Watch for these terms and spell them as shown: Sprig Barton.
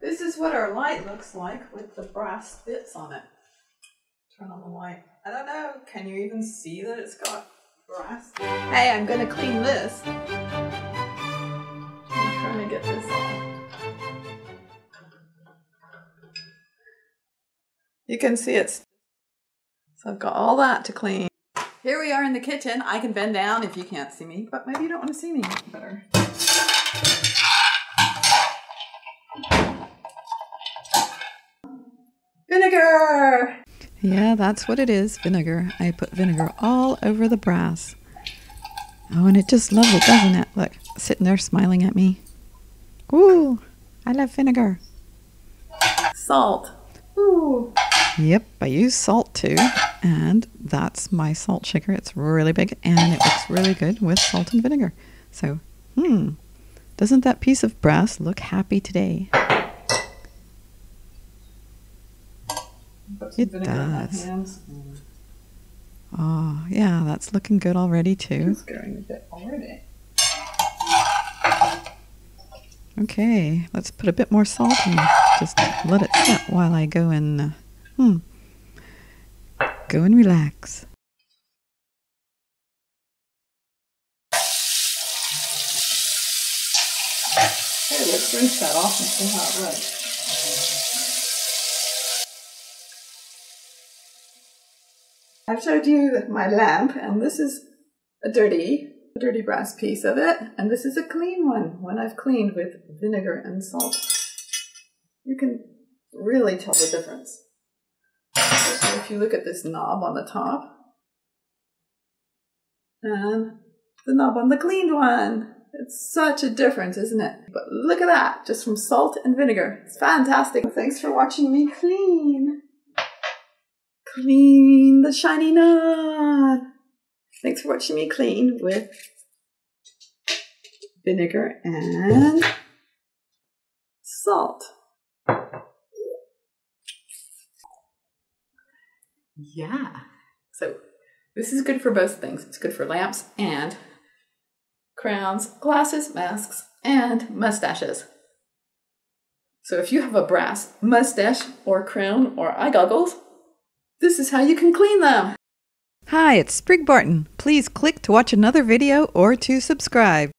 This is what our light looks like with the brass bits on it. Turn on the light. I don't know, can you even see that it's got brass? Hey, I'm gonna clean this. I'm trying to get this off. You can see it's, so I've got all that to clean. Here we are in the kitchen. I can bend down if you can't see me, but maybe you don't want to see me better. Vinegar! Yeah, that's what it is, vinegar. I put vinegar all over the brass. Oh, and it just loves it, doesn't it? Look, sitting there smiling at me. Ooh, I love vinegar. Salt. Ooh. Yep, I use salt too, and that's my salt shaker. It's really big, and it works really good with salt and vinegar. So, doesn't that piece of brass look happy today? It does. Oh, yeah, that's looking good already too. It's going a bit already. Okay, let's put a bit more salt in. Just let it sit while I go and go and relax. Hey, let's rinse that off and see how it looks. I've showed you my lamp, and this is a dirty brass piece of it, and this is a clean one I've cleaned with vinegar and salt. You can really tell the difference. Especially if you look at this knob on the top, and the knob on the cleaned one. It's such a difference, isn't it? But look at that, just from salt and vinegar. It's fantastic. Thanks for watching me clean. Clean the shiny knob. Thanks for watching me clean with vinegar and salt. Yeah, so this is good for both things. It's good for lamps and crowns, glasses, masks, and mustaches. So if you have a brass mustache or crown or eye goggles, this is how you can clean them. Hi, it's Sprig Barton. Please click to watch another video or to subscribe.